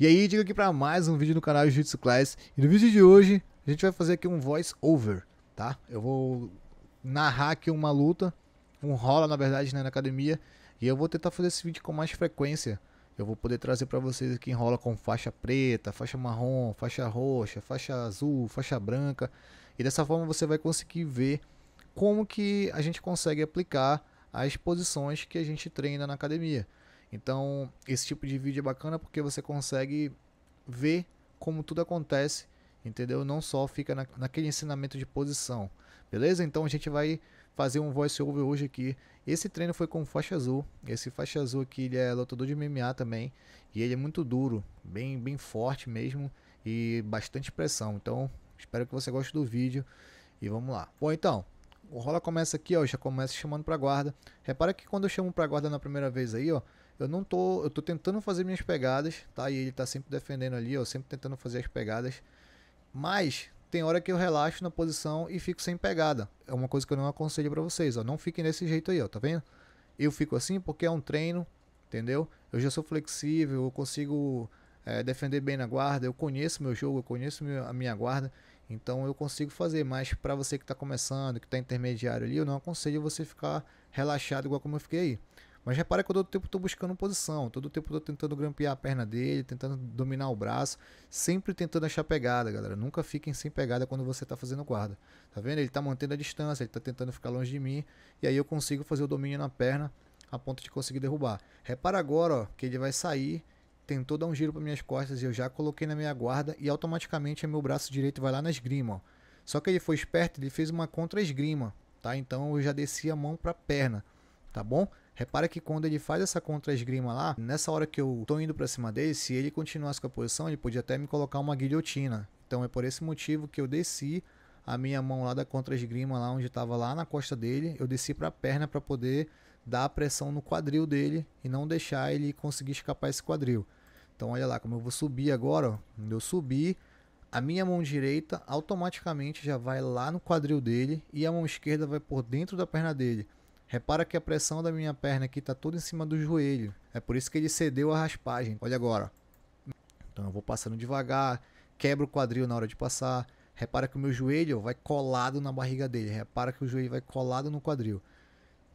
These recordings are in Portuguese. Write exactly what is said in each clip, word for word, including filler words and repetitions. E aí, digo aqui para mais um vídeo no canal Jiu-Jitsu Class. E no vídeo de hoje, a gente vai fazer aqui um voice over, tá? Eu vou narrar aqui uma luta, um rola na verdade, né, na academia. E eu vou tentar fazer esse vídeo com mais frequência. Eu vou poder trazer para vocês aqui enrola com faixa preta, faixa marrom, faixa roxa, faixa azul, faixa branca. E dessa forma você vai conseguir ver como que a gente consegue aplicar as posições que a gente treina na academia. Então, esse tipo de vídeo é bacana porque você consegue ver como tudo acontece, entendeu? Não só fica na, naquele ensinamento de posição, beleza? Então, a gente vai fazer um voice over hoje aqui. Esse treino foi com faixa azul. Esse faixa azul aqui, ele é lutador de M M A também. E ele é muito duro, bem, bem forte mesmo e bastante pressão. Então, espero que você goste do vídeo e vamos lá. Bom, então... O rola começa aqui, ó, já começa chamando pra guarda. Repara que quando eu chamo pra guarda na primeira vez aí, ó, eu não tô, eu tô tentando fazer minhas pegadas, tá? E ele tá sempre defendendo ali, ó, sempre tentando fazer as pegadas. Mas tem hora que eu relaxo na posição e fico sem pegada. É uma coisa que eu não aconselho pra vocês, ó. Não fiquem desse jeito aí, ó, tá vendo? Eu fico assim porque é um treino, entendeu? Eu já sou flexível, eu consigo é, defender bem na guarda, eu conheço meu jogo, eu conheço a minha guarda. Então eu consigo fazer, mas para você que está começando, que está intermediário ali, eu não aconselho você ficar relaxado igual como eu fiquei aí. Mas repara que eu todo tempo estou buscando posição, todo tempo estou tentando grampear a perna dele, tentando dominar o braço, sempre tentando achar pegada, galera. Nunca fiquem sem pegada quando você está fazendo guarda. Tá vendo? Ele está mantendo a distância, ele está tentando ficar longe de mim, e aí eu consigo fazer o domínio na perna a ponto de conseguir derrubar. Repara agora, ó, que ele vai sair... Tentou dar um giro para minhas costas e eu já coloquei na minha guarda e automaticamente meu braço direito vai lá na esgrima. Ó. Só que ele foi esperto, ele fez uma contra-esgrima, tá? Então eu já desci a mão para a perna, tá bom? Repara que quando ele faz essa contra-esgrima lá, nessa hora que eu tô indo para cima dele, se ele continuasse com a posição, ele podia até me colocar uma guilhotina. Então é por esse motivo que eu desci a minha mão lá da contra-esgrima, lá onde estava lá na costa dele, eu desci para a perna para poder dar pressão no quadril dele e não deixar ele conseguir escapar esse quadril. Então olha lá como eu vou subir agora, ó. Eu subi, a minha mão direita automaticamente já vai lá no quadril dele e a mão esquerda vai por dentro da perna dele. Repara que a pressão da minha perna aqui está toda em cima do joelho, é por isso que ele cedeu a raspagem. Olha agora, então eu vou passando devagar, quebro o quadril na hora de passar, repara que o meu joelho ó, vai colado na barriga dele, repara que o joelho vai colado no quadril.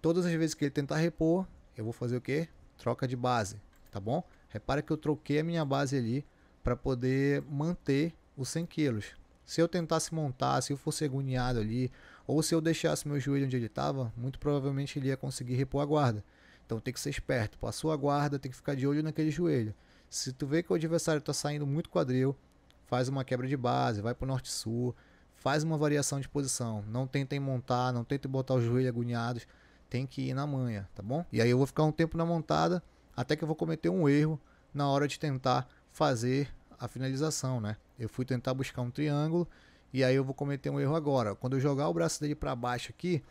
Todas as vezes que ele tentar repor, eu vou fazer o que? Troca de base, tá bom? Repara que eu troquei a minha base ali para poder manter os cem quilos. Se eu tentasse montar, se eu fosse agoniado ali, ou se eu deixasse meu joelho onde ele estava, muito provavelmente ele ia conseguir repor a guarda. Então tem que ser esperto. Passou a guarda, tem que ficar de olho naquele joelho. Se tu vê que o adversário está saindo muito quadril, faz uma quebra de base, vai para o norte-sul, faz uma variação de posição. Não tentem montar, não tentem botar o joelho agoniados. Tem que ir na manha, tá bom? E aí eu vou ficar um tempo na montada, até que eu vou cometer um erro na hora de tentar fazer a finalização, né? Eu fui tentar buscar um triângulo e aí eu vou cometer um erro agora. Quando eu jogar o braço dele para baixo aqui,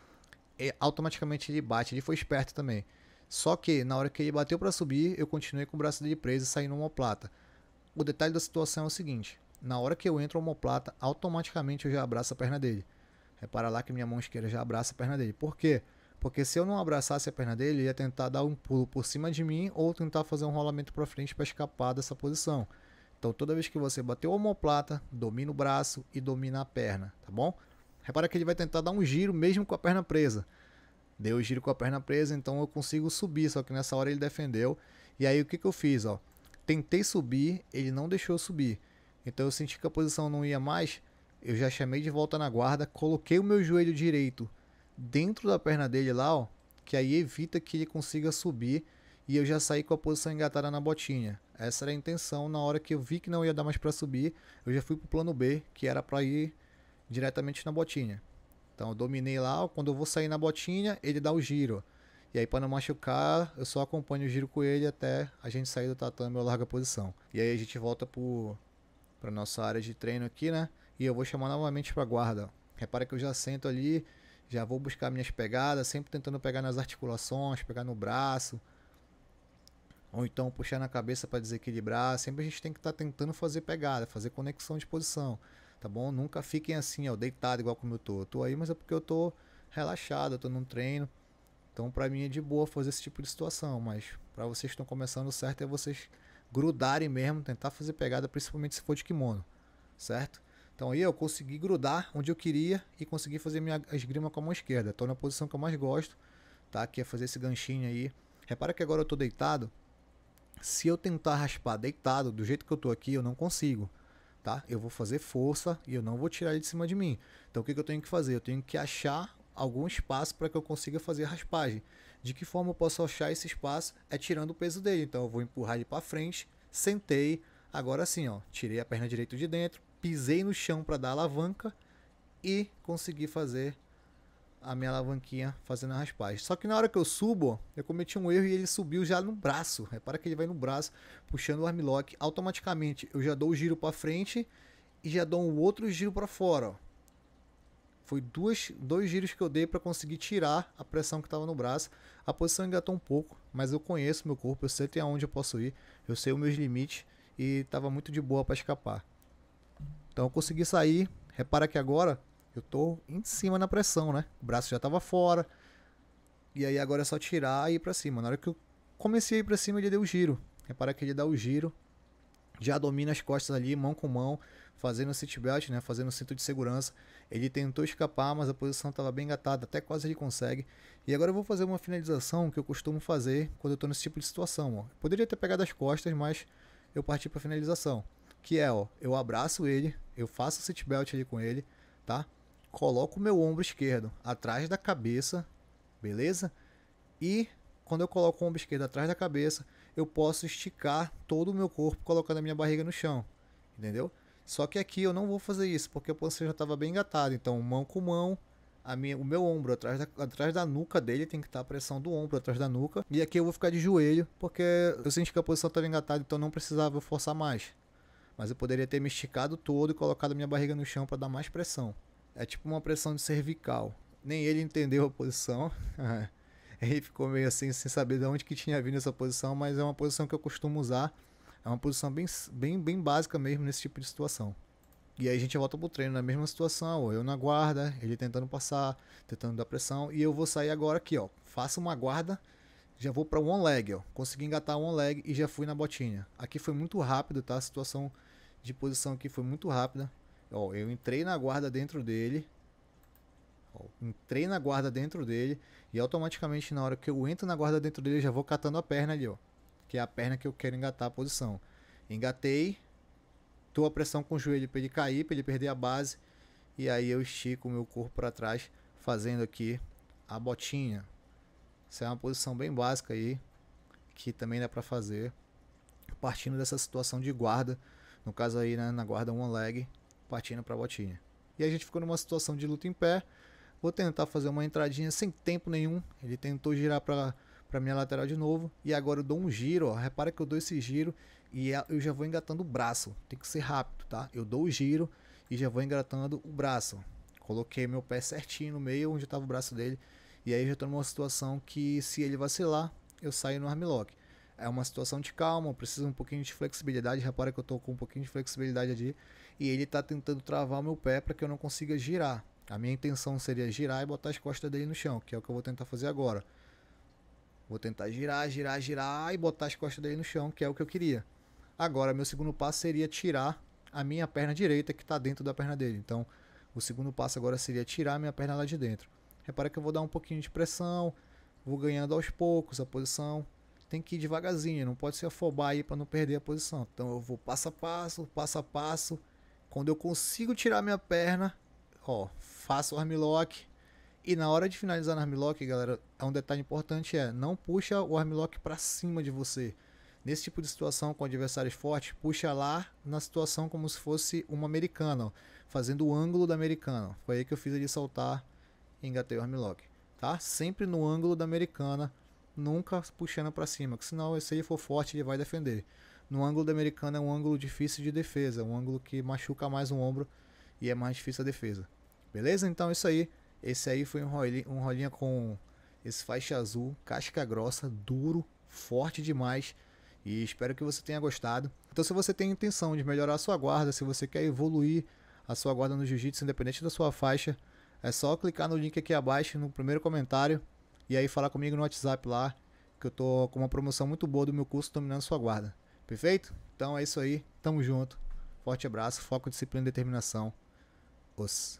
automaticamente ele bate. Ele foi esperto também. Só que na hora que ele bateu para subir, eu continuei com o braço dele preso e saí no omoplata. O detalhe da situação é o seguinte. Na hora que eu entro no omoplata, automaticamente eu já abraço a perna dele. Repara lá que minha mão esquerda já abraça a perna dele. Por quê? Porque se eu não abraçasse a perna dele, ele ia tentar dar um pulo por cima de mim ou tentar fazer um rolamento para frente para escapar dessa posição. Então toda vez que você bater o omoplata, domina o braço e domina a perna, tá bom? Repara que ele vai tentar dar um giro mesmo com a perna presa. Deu o giro com a perna presa, então eu consigo subir, só que nessa hora ele defendeu. E aí o que, que eu fiz? Ó? Tentei subir, ele não deixou subir. Então eu senti que a posição não ia mais, eu já chamei de volta na guarda, coloquei o meu joelho direito dentro da perna dele lá, ó, que aí evita que ele consiga subir e eu já saí com a posição engatada na botinha. Essa era a intenção. Na hora que eu vi que não ia dar mais para subir, eu já fui pro plano B, que era para ir diretamente na botinha. Então eu dominei lá, ó, quando eu vou sair na botinha, ele dá o giro. E aí para não machucar, eu só acompanho o giro com ele até a gente sair do tatame ou larga a posição. E aí a gente volta pro para nossa área de treino aqui, né? E eu vou chamar novamente para guarda. Repara que eu já sento ali, já vou buscar minhas pegadas, sempre tentando pegar nas articulações, pegar no braço. Ou então puxar na cabeça para desequilibrar. Sempre a gente tem que estar tá tentando fazer pegada, fazer conexão de posição. Tá bom? Nunca fiquem assim, ó, deitado igual como eu tô. Eu tô aí, mas é porque eu tô relaxado, eu tô num treino. Então pra mim é de boa fazer esse tipo de situação. Mas pra vocês que estão começando, certo é vocês grudarem mesmo, tentar fazer pegada, principalmente se for de kimono, certo? Então aí eu consegui grudar onde eu queria e consegui fazer minha esgrima com a mão esquerda. Estou na posição que eu mais gosto, tá? Que é fazer esse ganchinho aí. Repara que agora eu estou deitado. Se eu tentar raspar deitado, do jeito que eu estou aqui, eu não consigo, tá? Eu vou fazer força e eu não vou tirar ele de cima de mim. Então o que, que eu tenho que fazer? Eu tenho que achar algum espaço para que eu consiga fazer a raspagem. De que forma eu posso achar esse espaço? É tirando o peso dele. Então eu vou empurrar ele para frente, sentei, agora sim, ó, tirei a perna direita de dentro, pisei no chão para dar a alavanca e consegui fazer a minha alavanquinha fazendo a raspagem. Só que na hora que eu subo, eu cometi um erro e ele subiu já no braço. Repara que ele vai no braço puxando o armlock. Automaticamente eu já dou o giro para frente e já dou um outro giro para fora, ó. Foi duas, dois giros que eu dei para conseguir tirar a pressão que estava no braço. A posição engatou um pouco, mas eu conheço meu corpo, eu sei até onde eu posso ir, eu sei os meus limites e estava muito de boa para escapar. Então eu consegui sair. Repara que agora eu estou em cima na pressão, né? O braço já estava fora. E aí agora é só tirar e ir para cima. Na hora que eu comecei a ir para cima, ele deu o giro. Repara que ele dá o giro. Já domina as costas ali, mão com mão, fazendo o seatbelt, né? Fazendo o cinto de segurança. Ele tentou escapar, mas a posição estava bem engatada, até quase ele consegue. E agora eu vou fazer uma finalização que eu costumo fazer quando eu estou nesse tipo de situação, ó. Poderia ter pegado as costas, mas eu parti para a finalização, que é, ó, eu abraço ele, eu faço o seatbelt ali com ele, tá? Coloco o meu ombro esquerdo atrás da cabeça, beleza? E quando eu coloco o ombro esquerdo atrás da cabeça, eu posso esticar todo o meu corpo colocando a minha barriga no chão, entendeu? Só que aqui eu não vou fazer isso, porque a posição já estava bem engatada. Então mão com mão, a minha, o meu ombro atrás da, atrás da nuca dele, tem que estar tá a pressão do ombro atrás da nuca. E aqui eu vou ficar de joelho, porque eu senti que a posição estava engatada, então não precisava forçar mais. Mas eu poderia ter me esticado todo e colocado a minha barriga no chão para dar mais pressão. É tipo uma pressão de cervical. Nem ele entendeu a posição. Ele ficou meio assim, sem saber de onde que tinha vindo essa posição, mas é uma posição que eu costumo usar. É uma posição bem, bem, bem básica mesmo nesse tipo de situação. E aí a gente volta pro treino na mesma situação, eu na guarda, ele tentando passar, tentando dar pressão. E eu vou sair agora aqui, ó, faço uma guarda, já vou para o one leg, ó. Consegui engatar o one leg e já fui na botinha. Aqui foi muito rápido, tá? A situação de posição aqui foi muito rápida. Ó, eu entrei na guarda dentro dele. Entrei na guarda dentro dele e automaticamente na hora que eu entro na guarda dentro dele eu já vou catando a perna ali, ó, que é a perna que eu quero engatar a posição. Engatei, dou a pressão com o joelho para ele cair, para ele perder a base, e aí eu estico o meu corpo para trás fazendo aqui a botinha. Essa é uma posição bem básica aí, que também dá para fazer partindo dessa situação de guarda, no caso aí, né, na guarda one leg, partindo para a botinha. E a gente ficou numa situação de luta em pé. Vou tentar fazer uma entradinha sem tempo nenhum. Ele tentou girar para a minha lateral de novo. E agora eu dou um giro, ó. Repara que eu dou esse giro e eu já vou engatando o braço. Tem que ser rápido, tá? Eu dou o giro e já vou engatando o braço. Coloquei meu pé certinho no meio onde estava o braço dele. E aí eu já estou numa situação que, se ele vacilar, eu saio no armlock. É uma situação de calma, eu preciso um pouquinho de flexibilidade. Repara que eu estou com um pouquinho de flexibilidade ali. E ele está tentando travar o meu pé para que eu não consiga girar. A minha intenção seria girar e botar as costas dele no chão, que é o que eu vou tentar fazer agora. Vou tentar girar, girar, girar e botar as costas dele no chão, que é o que eu queria. Agora, meu segundo passo seria tirar a minha perna direita, que está dentro da perna dele. Então, o segundo passo agora seria tirar a minha perna lá de dentro. Repara que eu vou dar um pouquinho de pressão, vou ganhando aos poucos a posição. Tem que ir devagarzinho, não pode se afobar aí para não perder a posição. Então, eu vou passo a passo, passo a passo. Quando eu consigo tirar a minha perna, ó, faço o armlock. E na hora de finalizar no armlock, galera, é um detalhe importante, é não puxa o armlock para cima de você. Nesse tipo de situação com adversários fortes, puxa lá na situação como se fosse uma americana, ó, fazendo o ângulo da americana. Foi aí que eu fiz ele saltar e engatei o armlock, tá? Sempre no ângulo da americana, nunca puxando para cima, que senão, se ele for forte, ele vai defender. No ângulo da americana é um ângulo difícil de defesa, um ângulo que machuca mais o ombro e é mais difícil a defesa. Beleza? Então é isso aí. Esse aí foi um rolinha, um rolinha com esse faixa azul, casca grossa, duro, forte demais. E espero que você tenha gostado. Então, se você tem a intenção de melhorar a sua guarda, se você quer evoluir a sua guarda no jiu-jitsu, independente da sua faixa, é só clicar no link aqui abaixo, no primeiro comentário, e aí falar comigo no WhatsApp lá, que eu tô com uma promoção muito boa do meu curso Dominando Sua Guarda. Perfeito? Então é isso aí. Tamo junto. Forte abraço. Foco, disciplina e determinação. Os.